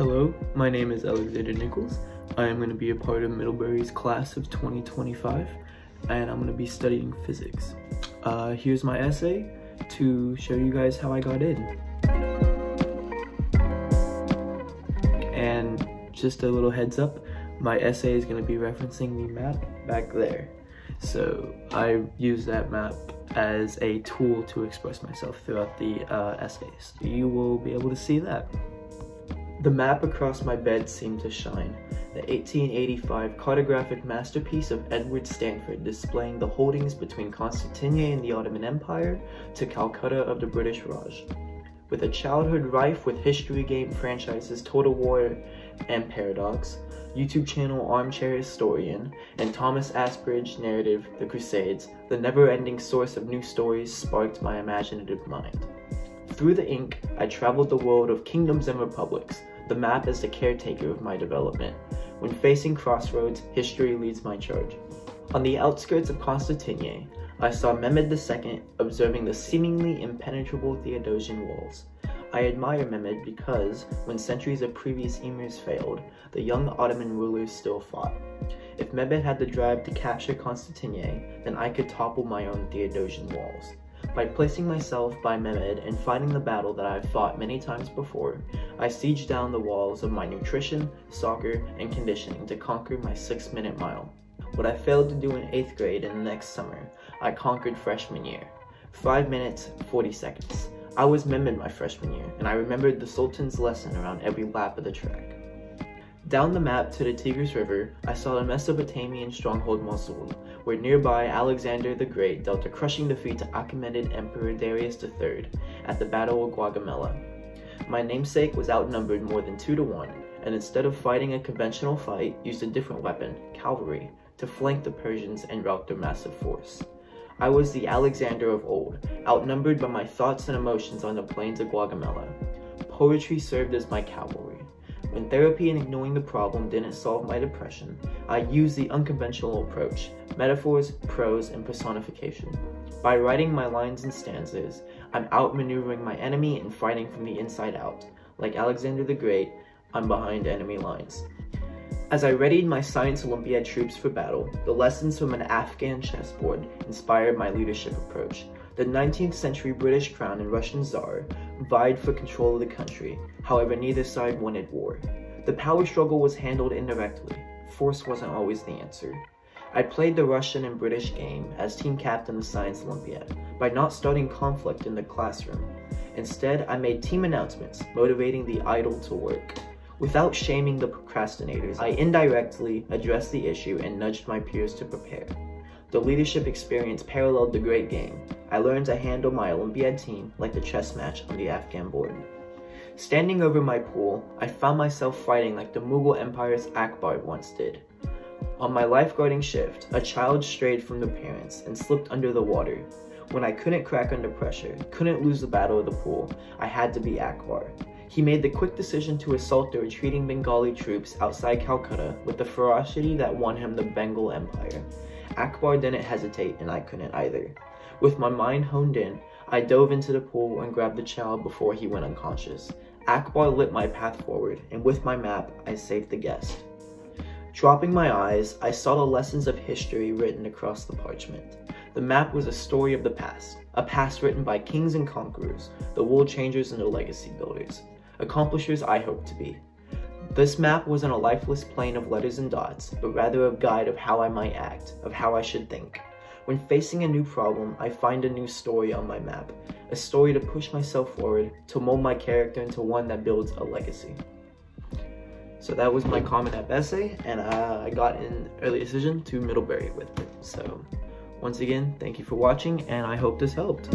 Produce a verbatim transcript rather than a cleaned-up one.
Hello, my name is Alexander Nichols. I am going to be a part of Middlebury's class of twenty twenty-five, and I'm going to be studying physics. Uh, here's my essay to show you guys how I got in. And just a little heads up, my essay is going to be referencing the map back there. So I use that map as a tool to express myself throughout the uh, essays. You will be able to see that. The map across my bed seemed to shine, the eighteen eighty-five cartographic masterpiece of Edward Stanford displaying the holdings between Constantinople and the Ottoman Empire to Calcutta of the British Raj. With a childhood rife with history game franchises Total War and Paradox, YouTube channel Armchair Historian, and Thomas Asbridge narrative The Crusades, the never-ending source of new stories sparked my imaginative mind. Through the ink, I traveled the world of kingdoms and republics, the map as the caretaker of my development. When facing crossroads, history leads my charge. On the outskirts of Constantinople, I saw Mehmed the Second observing the seemingly impenetrable Theodosian walls. I admire Mehmed because, when centuries of previous emirs failed, the young Ottoman rulers still fought. If Mehmed had the drive to capture Constantinople, then I could topple my own Theodosian walls. By placing myself by Mehmed and fighting the battle that I have fought many times before, I siege down the walls of my nutrition, soccer, and conditioning to conquer my six-minute mile. What I failed to do in eighth grade in the next summer, I conquered freshman year. five minutes, forty seconds. I was Mehmed my freshman year, and I remembered the Sultan's lesson around every lap of the track. Down the map to the Tigris River, I saw the Mesopotamian stronghold Mosul, where nearby Alexander the Great dealt a crushing defeat to Achaemenid Emperor Darius the Third at the Battle of Gaugamela. My namesake was outnumbered more than two to one, and instead of fighting a conventional fight, used a different weapon, cavalry, to flank the Persians and rout their massive force. I was the Alexander of old, outnumbered by my thoughts and emotions on the plains of Gaugamela. Poetry served as my cavalry. When therapy and ignoring the problem didn't solve my depression, I used the unconventional approach, metaphors, prose, and personification. By writing my lines and stanzas, I'm outmaneuvering my enemy and fighting from the inside out. Like Alexander the Great, I'm behind enemy lines. As I readied my Science Olympiad troops for battle, the lessons from an Afghan chessboard inspired my leadership approach. The nineteenth century British crown and Russian Tsar vied for control of the country, however neither side wanted war. The power struggle was handled indirectly, force wasn't always the answer. I played the Russian and British game as team captain of the Science Olympiad by not starting conflict in the classroom. Instead, I made team announcements motivating the idle to work. Without shaming the procrastinators, I indirectly addressed the issue and nudged my peers to prepare. The leadership experience paralleled the great game. I learned to handle my Olympiad team like the chess match on the Afghan board. Standing over my pool, I found myself fighting like the Mughal Empire's Akbar once did. On my lifeguarding shift, a child strayed from their parents and slipped under the water. When I couldn't crack under pressure, couldn't lose the battle of the pool, I had to be Akbar. He made the quick decision to assault the retreating Bengali troops outside Calcutta with the ferocity that won him the Bengal Empire. Akbar didn't hesitate, and I couldn't either. With my mind honed in, I dove into the pool and grabbed the child before he went unconscious. Akbar lit my path forward, and with my map, I saved the guest. Dropping my eyes, I saw the lessons of history written across the parchment. The map was a story of the past, a past written by kings and conquerors, the world changers and the legacy builders, accomplishers I hoped to be. This map wasn't a lifeless plane of letters and dots, but rather a guide of how I might act, of how I should think. When facing a new problem, I find a new story on my map, a story to push myself forward, to mold my character into one that builds a legacy. So that was my Common App essay, and uh, I got an early decision to Middlebury with it. So once again, thank you for watching, and I hope this helped.